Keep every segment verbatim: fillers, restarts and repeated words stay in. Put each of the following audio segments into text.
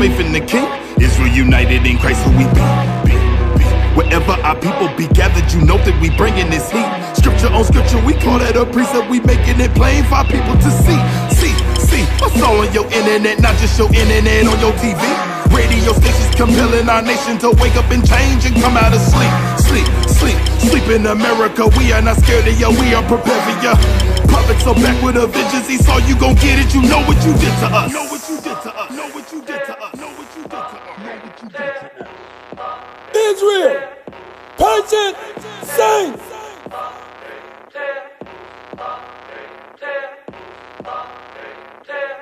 faith in the King. Israel united in Christ, who we be, be, be. Wherever our people be gathered, you know that we bringing this heat. Scripture on scripture, we call that a precept. We making it plain for our people to see. See, see, what's all on your internet, not just your internet on your T V. Radio stations compelling our nation to wake up and change and come out of sleep. Sleep, sleep, sleep in America. We are not scared of ya, we are prepared for ya. Prophets are back with a vengeance. He saw you gon' get it, you know what you did to us. Know what you did to us, know what you did to us, know what you did to us, know what you did to us. Israel, patient, saints.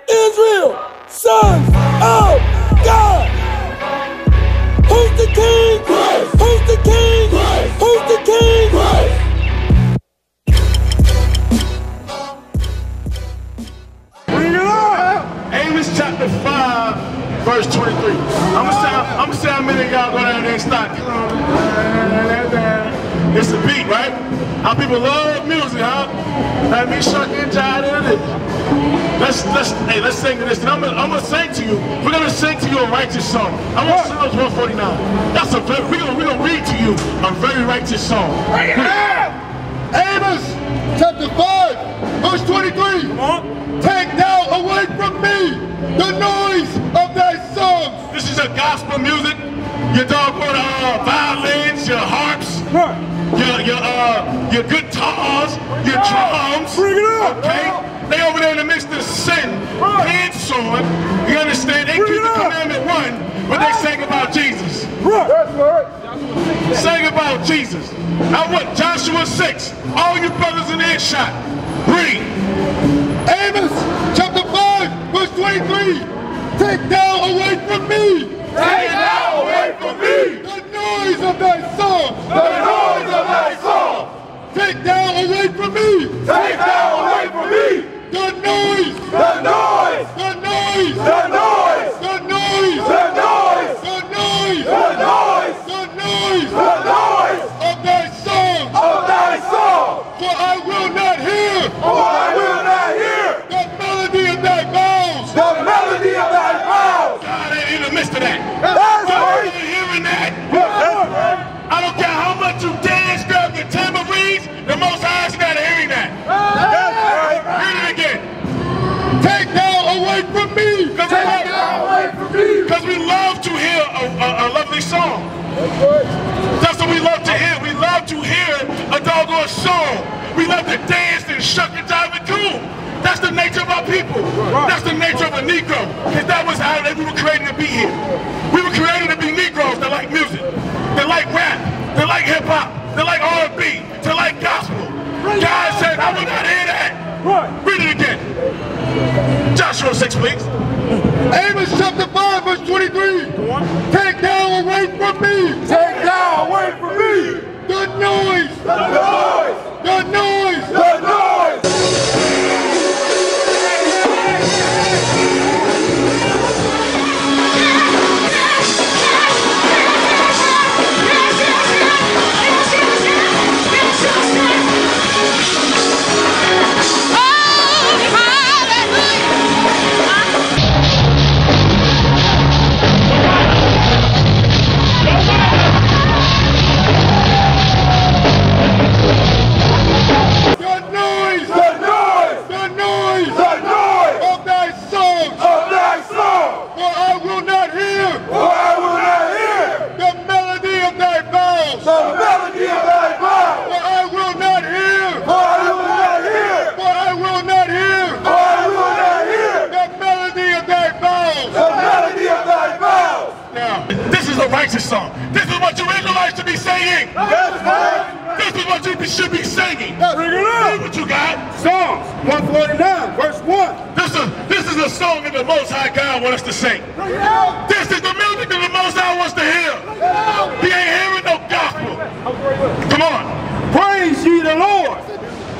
Israel, sons of God. Who's the King? Christ. Who's the King? Christ. Who's the King? Christ. Bring it on. Amos chapter five, verse twenty-three. I'm gonna say how many of y'all go down there and stop it. It's a beat, right? Our people love music, huh? Let me shut and jive in it. Let's, let's, hey, let's sing to this. And I'm gonna, I'm gonna sing to you. We're gonna sing to you a righteous song. I want Psalms one forty-nine. That's a very, we're gonna, we're gonna read to you a very righteous song. Right now! Amos, chapter five, verse twenty-three. Take now away from me the noise of thy songs. This is a gospel music. Your dog put uh, violins, your harps, what? your your uh your guitars, your drums. Bring it up! Okay? They over there in the midst of sin, pants on. You understand? They keep the commandment one, but they sang about Jesus. Sang about Jesus. Now what? Joshua six. All you brothers in earshot, read. Amos chapter five, verse twenty-three. Take down away from me. Take down away from me the noise of thy song. The noise of thy song. Take down away from me. Take down away from me. The noise! The noise! The noise! The noise! The noise! The noise! The noise! The noise! The noise! The noise! Of thy song! Of thy song! For I will not hear! For I will not hear! The melody of thy vows! The melody of thy vows! God ain't in the midst of that! That's right! You hearing that? That's right! I don't care how much you dance, grab your tambourines, the Most High's not hearing that! That's right! Hear it again! Take thou away from me! Take thou away from me! Because we love to hear a, a, a lovely song. That's what we love to hear. We love to hear a doggone song. We love to dance and shuck and dive and cool. That's the nature of our people. That's the nature of a Negro. Because that was how they, we were created to be here. We were created to be Negroes that like music. They like rap. They like hip hop. They like R and B. They like gospel. God said, I will not hear that. Read it again. Joshua six, please. Amos chapter five, verse twenty-three. Take thou away from me. Take thou away from me the noise. The noise. The noise. The noise. Righteous song. This is what you Israelites should be singing. That's right. This is what you should be singing. That's right. What you got? Psalms one forty-nine, verse one. This is this is a song that the Most High God wants us to sing. This is the music that the Most High wants to hear. He ain't hearing no gospel. Come on. Praise ye the Lord.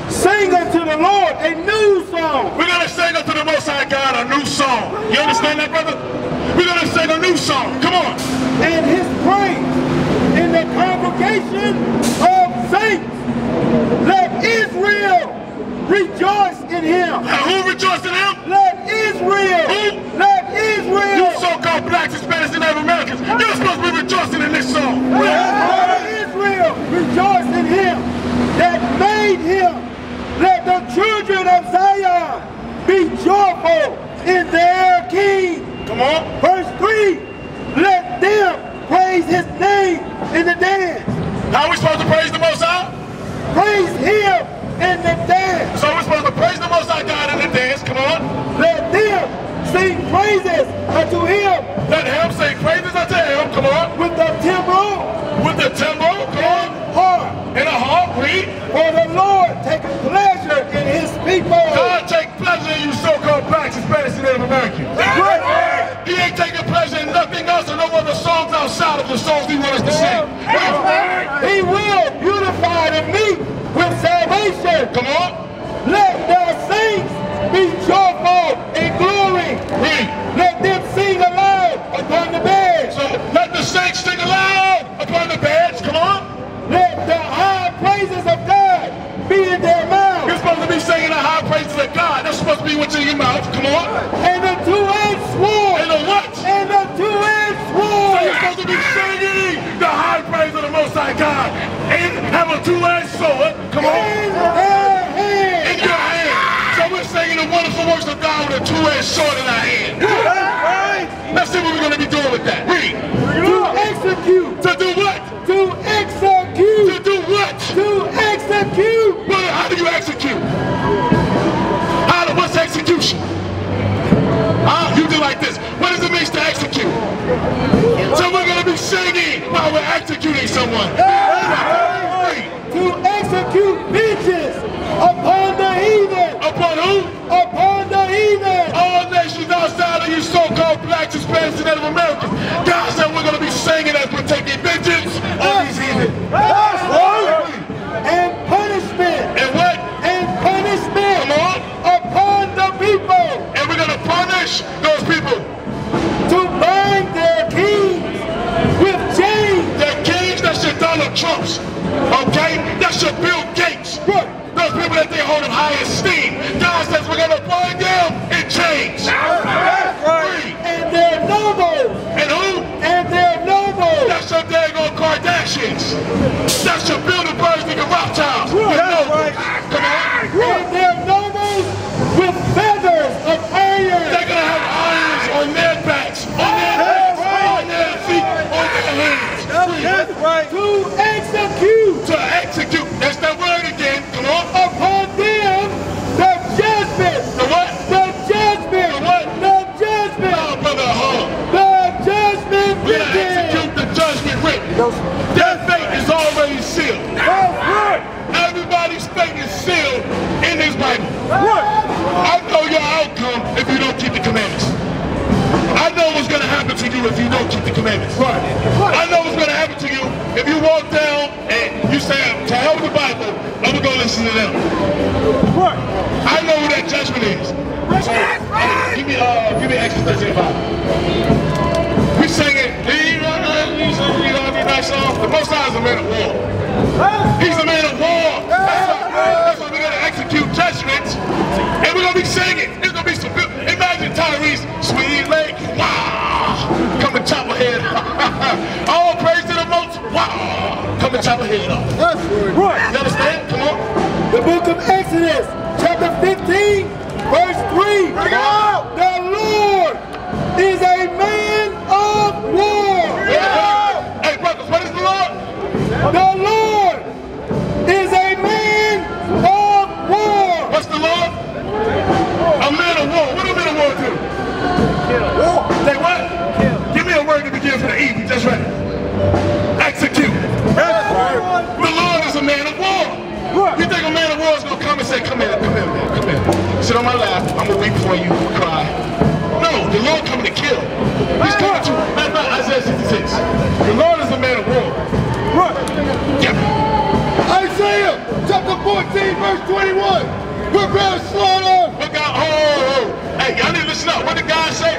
Sing unto the Lord a new song. We're gonna sing unto the Most High God a new song. You understand that, brother? We're gonna sing a new song. Come on. And his praise in the congregation of saints. Let Israel rejoice in him. Now who rejoices in him? Let Israel. Who? Let Israel. real. You so-called blacks, Hispanics, and Native Americans, you're supposed to be rejoicing in this song. Real. Israel, rejoice in him that made him. Let the children of Zion be joyful in their king. Come on. Verse three, let them praise his name in the dance. How are we supposed to praise the Most High? Praise him in the dance. So we're supposed to praise the Most High God in the dance. Come on. Let them sing praises unto him. Let him sing praises unto him. Come on. With the timbrel. With the timbrel. Come and on. Heart. And a heart. Read. For the Lord taketh pleasure in his people. God take pleasure in you so-called blacks, Hispanics, and Native Americans. Right. Right. He ain't taking pleasure in nothing else or no other songs outside of the songs he wants us to sing. Right. Right. He will unify the meek with salvation. Come on. Let their saints be joyful in glory. Read. Let them sing aloud upon the beds. So let the saints sing aloud upon the beds. Come on. Let the high praises of God be in their mouth. You're supposed to be singing the high praises of God. That's supposed to be what's in your mouth. Come on. And the two-edged sword. And the what? And the two-edged sword. So you're supposed to be singing the high praise of the Most High God. And have a two-edged sword. Come on. We're singing the wonderful works of God with a two-edged sword in our hand. Right. Let's see what we're going to be doing with that. Read. To execute. To do what? To execute. To do what? To execute. Well, how do you execute? How do, what's execution? Uh, you do like this. What does it mean to execute? So we're going to be singing while we're executing someone. Right. To execute vengeance upon the heathen. Upon who? Upon the heathen. All nations outside of you so-called blacks, Hispanics, and Native Americans. God said we're going to be singing as we're taking vengeance on these heathen. That's right. And punishment. And what? And punishment. Come on. Upon the people. And we're going to punish those people. To bind their kings with chains. Their kings, that's your Donald Trumps. Okay? That's your Bill Gates. Right. Those people that they hold in high esteem. God says we're going to bind them in chains. Right. Right. And their nobles. And who? And their nobles. That's your daggone Kardashians. That's your Bilderbergs and your Rothschilds. Right. Right. Come on. And their nobles with feathers of iron. They're going to have irons on their backs, on their legs, right. On their feet, on their hands. That's right. To execute. To execute. That's that word again. Come on. Upon them, the judgment. The what? The judgment. The what? The judgment. No, brother, hold on. The judgment. We're going to execute the judgment written. Their fate is already sealed. That's right. Everybody's fate is sealed in this Bible. What? I know your outcome if you don't keep the commandments. I know what's going to happen to you if you don't keep the commandments. Right. I know what's going to happen to you if you walk down and you say, to hell with the Bible, I'm going to go listen to them. Right. I know who that judgment is. So, right. Give me, uh, give me Exodus thirteen five. We sing it. The Most High is a man of war. He's a man of war. That's why we're going to execute judgments, and we're going to be singing. It's going to be some good. Imagine Tyrese, sweet lake, wow, come and chop my head off. All praise to the Most, wow, come and chop my head off. That's right. You understand? Come on. The book of Exodus, chapter fifteen, verse three. Bring it out. The Lord is a man of war. Yeah. Hey, brothers, what is the Lord? The Lord is a man of war. What's the Lord? A man of war. What do men of war do? Kill. War. Say what? Kill. Give me a word to begin for the evening. That's right. Execute. That's right. The Lord is a man of war. What? You think a man of war is going to come and say, come here, come here, man, come here. Sit on my lap. I'm going to weep for you. I'm cry. No, the Lord coming to kill. He's coming to, that's not Isaiah sixty-six. The Lord is a man of war. What? Yep. Isaiah chapter fourteen, verse twenty-one. Prepare slaughter. What God, oh, oh. Hey, y'all need to listen up. What did God say?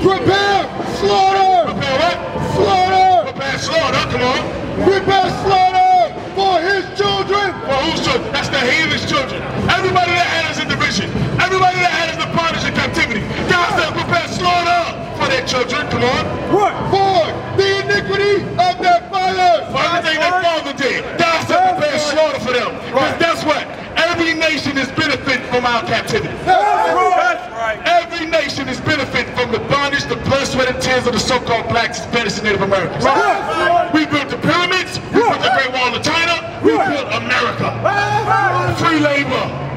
Prepare slaughter. Prepare what? Slaughter. Prepare slaughter. Come on. Prepare slaughter for his children. For whose children? That's the heathen's children. Everybody that had us in division. Everybody that had us in bondage and captivity. God said, prepare slaughter for it, children. Come on. What? For the iniquity of their fathers. For everything their father did. Thou shalt prepare slaughter for them. Because that's what? Every nation is benefiting from our captivity. That's right. Every nation is benefiting from the bondage, the blood, sweat, and tears of the so-called blacks, Spanish, and Native Americans. Right. Right. We built the pyramids. We built the Great Wall of China. We built America. Free labor.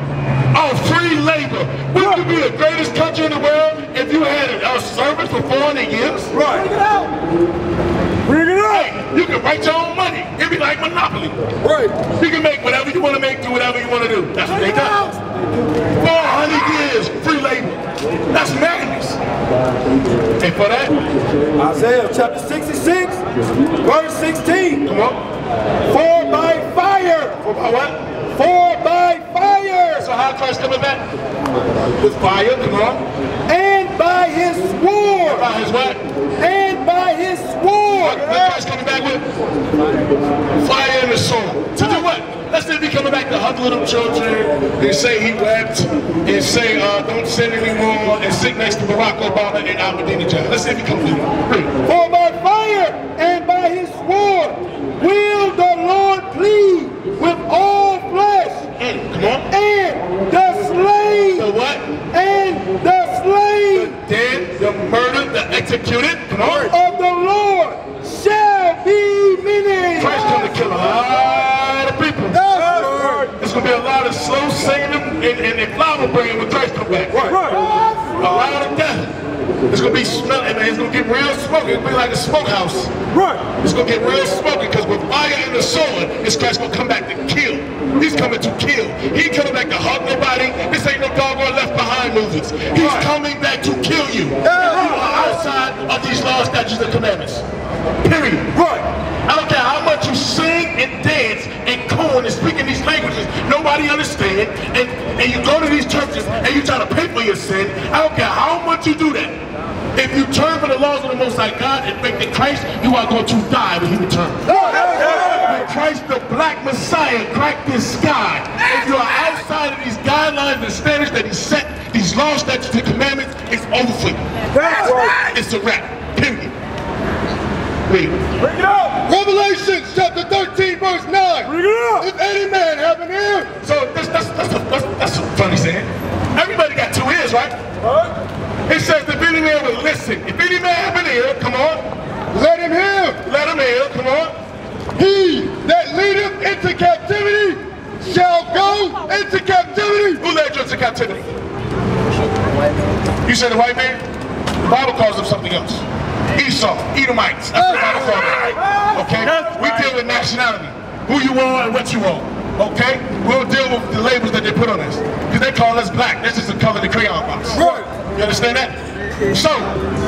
Oh, free labor. We could be the greatest country in the world if you had a servant for four hundred years. Right. Bring it out. Bring it out. Hey, you can write your own money. It'd be like Monopoly. Right. You can make whatever you want to make, do whatever you want to do. That's what they done. four hundred years, free labor. That's madness. And for that, Isaiah chapter sixty-six, verse sixteen. Come on. For by fire. For by what? For by fire. So how Christ coming back? With fire, come on. And by his sword. And by his what? And by his sword. What, what Christ coming back with? Fire and his sword. To do what? Let's not be coming back to hug little children and say he wept and say uh, don't sin anymore and sit next to Barack Obama and Ahmadinejad. Let's not be coming to him. For by fire and by his sword will the Lord plead with all flesh. Mm, come on. And the slain. The what? And the slain. The dead, the murdered, the executed. Come on. Of the Lord shall be many. Christ come to kill a lot of people. It's going to be a lot of slow singing and, and, and flower bringing when Christ come back. Right. Right. A lot of death. It's going to be smelling, man. It's going to get real smoky. It's going to be like a smokehouse. Right. It's going to get real smoky because with fire and the sword, this Christ going to come back to kill. He's coming to kill. He coming back to hug nobody. This ain't no doggone Left Behind movies. He's right. coming back to kill you. Yeah. You are outside of these laws, statutes, and commandments. Period. Right. I don't care how much you sing and dance and coon and speak in these languages nobody understands, and, and you go to these churches and you try to pay for your sin. I don't care how much you do that. If you turn from the laws of the Most High God and faith in Christ, you are going to die when He returns. When Christ, the Black Messiah, cracked this sky, if you are outside of these guidelines and standards that He set, these laws, statutes, and commandments, it's over for you. That's right. It's a wrap. Period. Read. Bring it up. Revelation chapter thirteen, verse nine. Bring it up. If any man have an ear, so that's that's that's a, that's, that's a funny saying. Everybody got two ears, right? Huh? It says, if any man will listen, if any man have an ear, come on, let him hear, let him hear, come on. He that leadeth into captivity shall go into captivity. Who led you into captivity? You said the white man? The Bible calls him something else. Esau, Edomites, that's the Bible calls him. Okay, we deal with nationality, who you are and what you are. Okay, we'll deal with the labels that they put on us. Because they call us black, that's just the color of the crayon box. You understand that? So,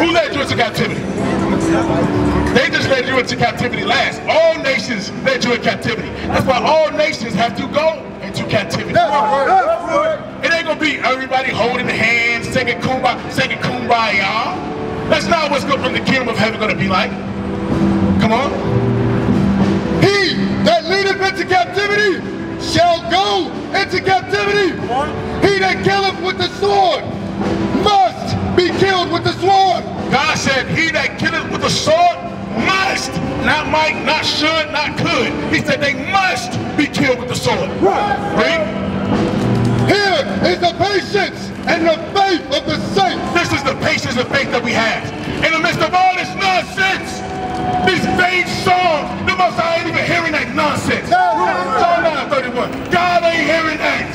who led you into captivity? They just led you into captivity last. All nations led you in captivity. That's why all nations have to go into captivity. That's right. That's right. It ain't gonna be everybody holding hands, singing kumbaya, singing kumbaya. That's not what's good from the kingdom of heaven gonna be like. Come on. He that leadeth into captivity shall go into captivity. He that killeth with the sword must be killed with the sword. God said, he that killeth with the sword must, not might, not should, not could. He said they must be killed with the sword. Right. Right? Here is the patience and the faith of the saints. This is the patience and faith that we have. In the midst of all this nonsense, these vague songs, the Most High ain't even hearing that nonsense. Psalm nine thirty-one. God ain't hearing that.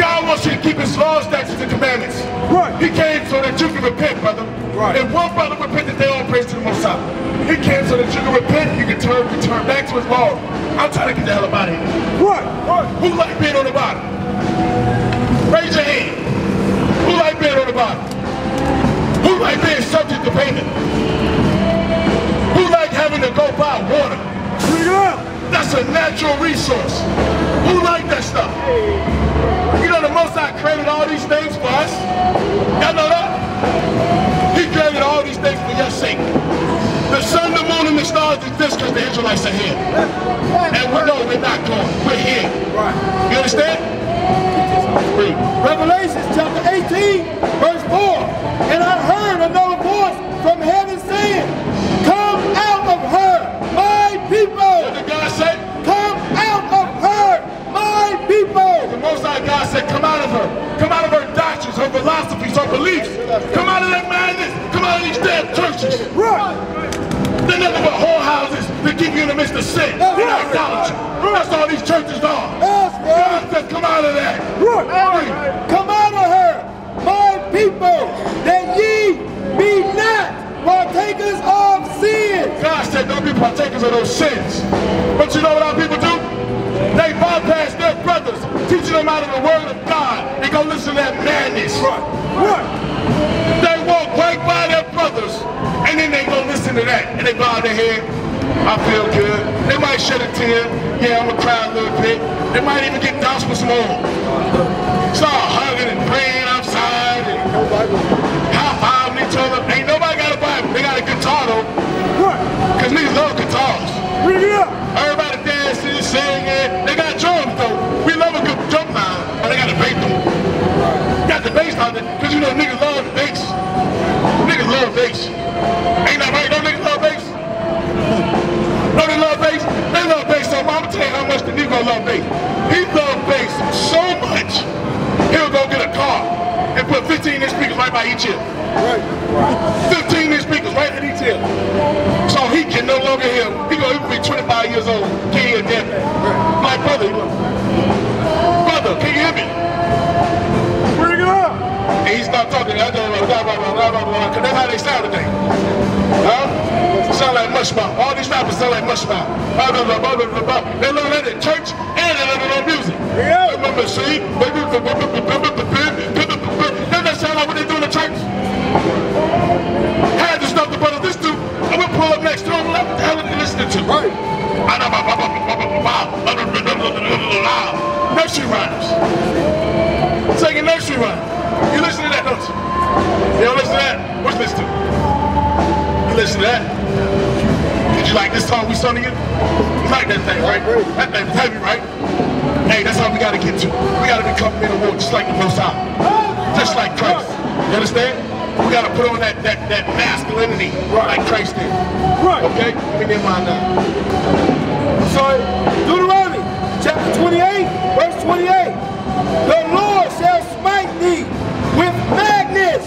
God wants you to keep his laws, statutes, and commandments. Right. He came so that you can repent, brother. Right. If one brother repented, they all praise to the Most High. He came so that you can repent, you can turn, return back to his law. I'm trying to get the hell out of here. Right. Right. Who like being on the bottom? Raise your hand. Who like being on the bottom? Who like being subject to payment? Who like having to go buy water? Yeah. That's a natural resource. Who like that stuff? You know the Most High created all these things for us. Y'all know that? He created all these things for your sake. The sun, the moon, and the stars exist because the Israelites are here. And we know we're not going. We're here. You understand? Revelation chapter eighteen, verse four, and I heard another voice from heaven saying, "Come out of her, my people." What did God say? "Come out of her, my people." The Most High God said, "Come out of her. Come out of her doctrines, her philosophies, her beliefs. Come out of that madness. Come out of these damn churches. They're nothing but whorehouses that keep you in the midst of sin. They're not idolatry. That's all these churches are." God said, "Come out of that. Come out of her, my people, that ye be not partakers of sin." God said, "Don't be partakers of those sins." But you know what our people do? They bypass their brothers, teaching them out of the word of God, and go listen to that madness. Right. Right. They walk right by their brothers, and then they go listen to that, and they bow their head. "I feel good." They might shed a tear. "Yeah, I'm gonna cry a little bit." They might even get doused with some oil. Start hugging and praying outside and high-fiving each other. Ain't nobody got a Bible. They got a guitar though. Because niggas love guitars. Everybody dancing, singing. They got drums though. We love a good drum line, but they got a bass though. Got the bass on it, because you know niggas love the bass. Niggas love bass. Ain't that right? No niggas love bass? No, they love bass? They love bass so much. I'm going to tell you how much the Negro love bass. He loves bass so much, he'll go get a car and put fifteen inch speakers right by each ear. fifteen inch speakers right at each ear. So he can no longer hear. He going to be twenty-five years old. Can't hear deaf. My brother, brother, can you hear me? Bring it up. And he start talking. Blah, blah, blah, blah, blah, blah. Because that's how they sound today. Huh? Sound like mushmouth. All these rappers sound like mushmouth. Blah, blah, blah, blah, blah, blah. They learn that at church and they learn that on music. Yeah. Remember, see? Doesn't that sound like what they do in the church? Had the stuff the brother this do, I'm gonna pull up next to him. What the hell are they listening to? Right. Nursery rhymes. Singing nursery rhymes. You listen to that, don't you? You don't listen to that? What's this to? You listen to that? Did you like this song we sung again? You like that thing, right? That thing was heavy, right? Hey, that's how we gotta get to. We gotta become men of war, just like the Most High. Just like Christ. You understand? We gotta put on that that that masculinity like Christ did. Right. Okay? Let me get mine now. So Deuteronomy chapter twenty-eight, verse twenty-eight. "The Lord shall smite thee with madness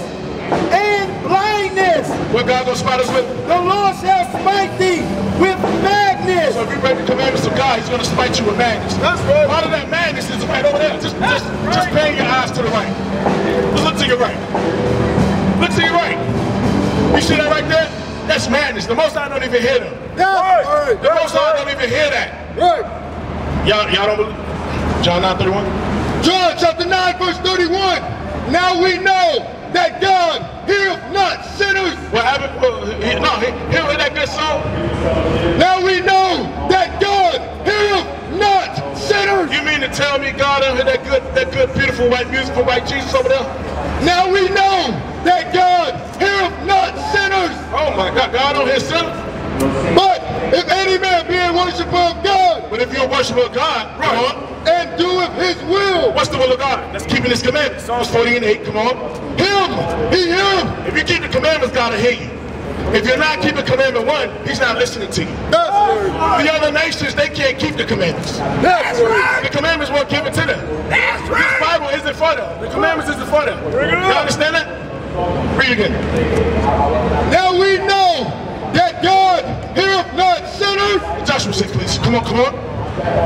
and blindness." What God gonna smite us with? "The Lord shall smite thee with madness." So if you break the commandments of God, he's gonna smite you with madness. That's right. Part of that madness is right over there. Just, just, right. just paying your eyes to the right. Just look to your right. Look to your right. You see that right there? That's madness. The Most High don't even hear them. Right. Right. The Most High don't even hear that. Right. Y'all, y'all don't believe? John nine thirty-one. John chapter nine verse thirty-one. "Now we know that God healeth not sinners." What happened? Uh, he, no, he, he heard that good song. "Now we know that God healeth not sinners." You mean to tell me God don't hear that good, that good, beautiful white musical white Jesus over there? "Now we know that God healeth not sinners." Oh my God, God don't hear sinners. "But if any man be a worshiper of God." But if you're a worshiper of God, right. Come on. "And doeth his will." What's the will of God? That's keeping his commandments. Psalms forty and eight, come on. Him, he him. If you keep the commandments, God will hear you. If you're not keeping commandment one, he's not listening to you. That's right. The other nations, they can't keep the commandments. That's right. The commandments won't give it to them. That's right. This Bible isn't for them. The commandments isn't for them. You understand that? Read again. "Now we know that God heareth not sinners." Joshua six, please. Come on, come on.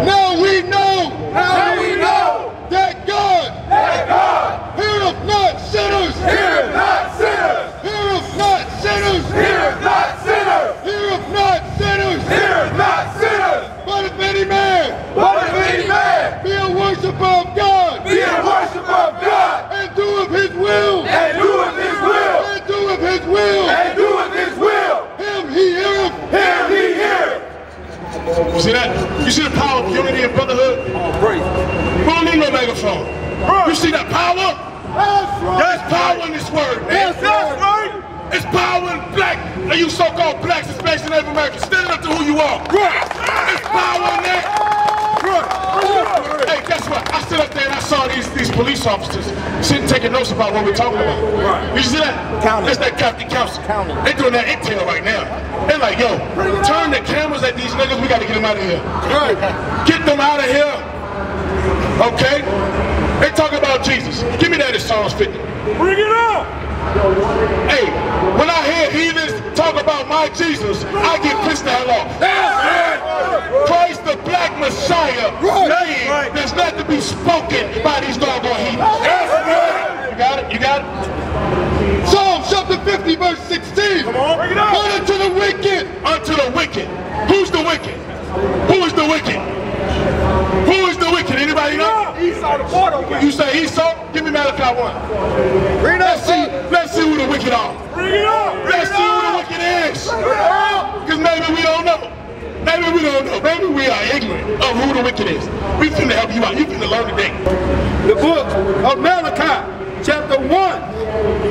"Now we know, now we know that God, that God heareth not sinners, heareth not sinners, heareth not sinners, heareth not sinners, heareth not sinners, heareth not sinners. But if any man, but if any man be a worshiper of God, be a worshiper of God, and doeth his will, and doeth his will, and doeth his will, and doeth his will, him he heareth, him he heareth." You see that? You see the power of unity and brotherhood? Oh, great. We don't need no megaphone. Right. You see that power? That's right. There's power in this word, man. Yes, that's right. It's power in black. And you so-called blacks, especially Native Americans, stand up to who you are. Right. It's power in that. Right. Hey, guess what? I stood up there and I saw these things. these police officers sitting taking notes about what we're talking about. Right. You see that? County. That's that Captain Council. County. They're doing that intel right now. They're like, yo, turn the cameras at these niggas. We got to get them out of here. Right. Get them out of here. Okay? They talking about Jesus. Give me that in Psalms fifty. Bring it up. Hey, when I hear heathens talk about my Jesus, I get pissed the hell off. That's it. Christ the black Messiah name right. does not to be spoken by these doggone heathens. That's right. You got it? You got it? Psalm chapter fifty verse sixteen. Come on, bring it up. But unto the wicked. Unto the wicked. Who's the wicked? Who is the wicked? Who is the wicked? Anybody know? Esau the border. You say Esau? Give me Malachi one. Bring it up. Let's see, let's see who the wicked are. Bring it up. Bring let's it see up. Who the wicked is. Because maybe we don't know. Maybe we don't know. Maybe we are ignorant of who the wicked is. We finna help you out. You finna learn today. The book of Malachi, chapter one,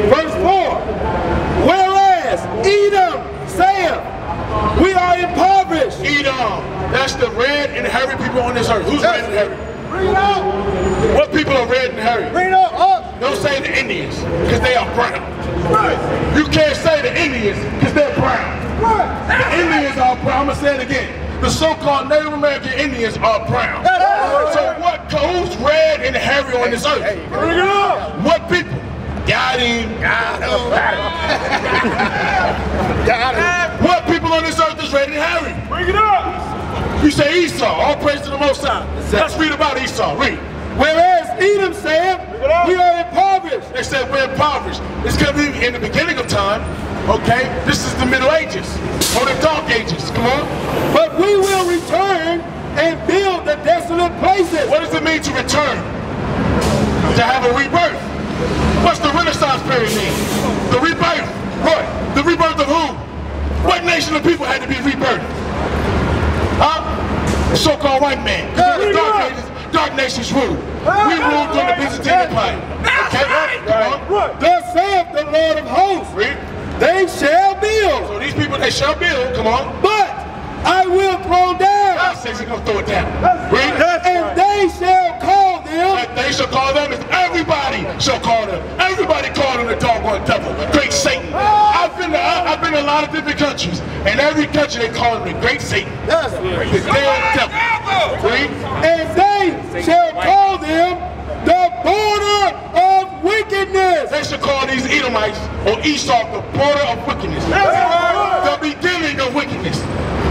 verse four. Whereas Edom saith, we are impoverished. Edom. That's the red and hairy people on this earth. Who's that's red and hairy? Bring it up. What people are red and hairy? Bring it up. up. Don't say the Indians, because they are brown. Right. You can't say the Indians, because they're brown. The Indians are brown. I'm gonna say it again. The so-called Native American Indians are brown. So what? Who's red and hairy on this earth? What people? Got him. Got him. Got him. What people on this earth is red and hairy? Bring it up. You say Esau. All praise to the Most High. Let's read about Esau. Read. Whereas Edom said, we are impoverished. They said we're impoverished. It's gonna be in the beginning of time. Okay, this is the Middle Ages, or the Dark Ages, come on. But we will return and build the desolate places. What does it mean to return? To have a rebirth. What's the Renaissance period mean? The rebirth. What? The rebirth of who? What nation of people had to be rebirthed? Huh? The so-called white man. The Dark Ages, Dark Nations ruled. We ruled during the Byzantine Empire. Okay, right? Come on. Thus saith the Lord of hosts. Read. They shall build. So these people, they shall build. Come on. But I will throw down. God says he's gonna throw it down. That's right. That's and right. They shall call them. And they shall call them. And everybody shall call them. Everybody called them the doggone devil, great Satan. Oh. I've been to, I've been to a lot of different countries, and every country they call him the great Satan. That's right. The damn devil. devil. Right. And they shall call them the border. Wickedness. They should call these Edomites or Esau the border of wickedness. The beginning of wickedness.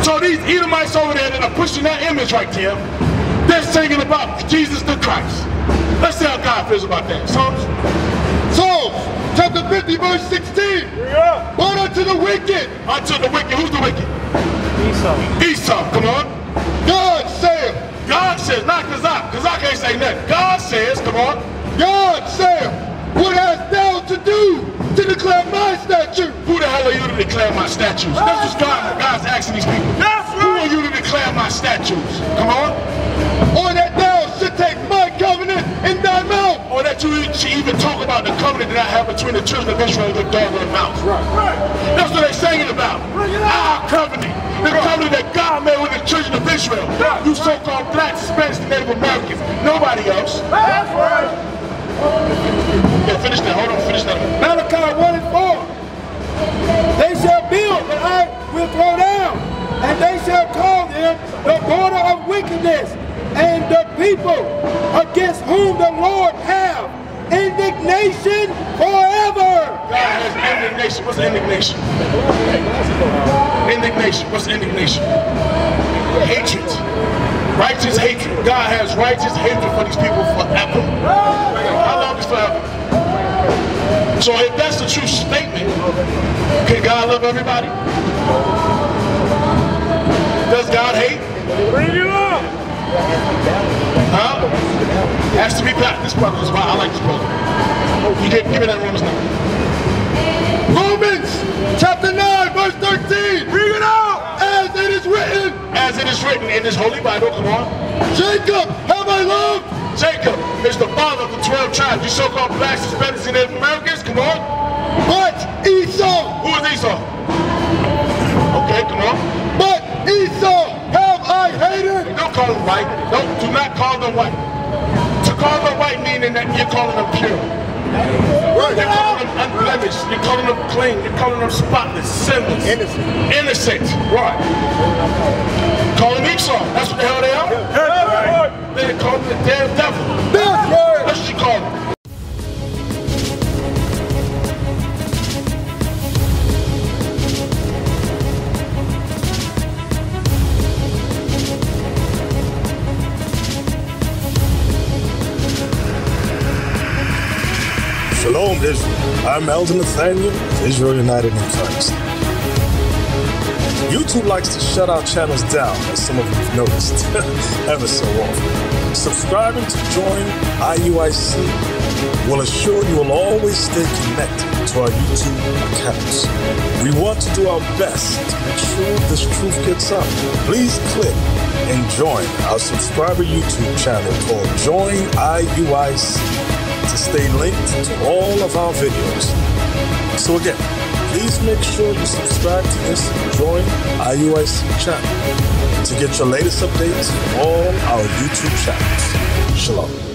So these Edomites over there that are pushing that image right there, they're singing about Jesus the Christ. Let's see how God feels about that. Psalms. Psalms chapter fifty verse sixteen. But unto the wicked. Unto the wicked. Who's the wicked? Esau. Esau. Come on. God says. God says. Not Kazak. Kazak can't say nothing. God says. Come on. God said, what hast thou to do to declare my statute? Who the hell are you to declare my statutes? That's what God, God's asking these people. That's right. Who are you to declare my statutes? Come on. Or that thou should take my covenant in thy mouth. Or that you should even talk about the covenant that I have between the children of Israel and the dog and the mouse. Right. Right. That's what they're saying about. Our covenant. The covenant that God made with the children of Israel. Right. You so-called blacks, Spanish, Native Americans. Nobody else. That's right. Yeah, finish that. Hold on, finish that. Malachi one and four. They shall build, but I will throw down, and they shall call them the border of wickedness, and the people against whom the Lord have indignation forever. God has indignation. What's indignation? Indignation. What's indignation? Hatred. Righteous hatred. God has righteous hatred for these people forever. How long is forever? So if that's the true statement, can God love everybody? Does God hate? Bring it up! Huh? Has to be back. This brother is why I like this brother. You get, give me that Romans number. Romans chapter nine verse thirteen. Read it out! As it is written, as it is written in this holy Bible, come on. Jacob, have I loved? Jacob is the father of the twelve tribes. You so-called blacks, Hispanics, and Native Americans, come on. But Esau, who is Esau? Okay, come on. But Esau, have I hated? Don't call them white. Don't do not call them white. To call them white. right, meaning that you're calling them pure. You're calling them unblemished. You're calling them clean. You're calling them spotless, sinless, innocent. Innocent. Right. Call them Esau. That's what the hell they are. Right. They're calling the damn devil. That's right. That's what you call them. Hello, Israel. I'm Eldon Nathaniel, Israel United in Christ. YouTube likes to shut our channels down, as some of you have noticed, ever so often. Subscribing to join I U I C will assure you will always stay connected to our YouTube accounts. We want to do our best to make sure this truth gets out. Please click and join our subscriber YouTube channel called Join I U I C. To stay linked to all of our videos. So again, please make sure you subscribe to this and join I U I C channel to get your latest updates on all our YouTube channels. Shalom.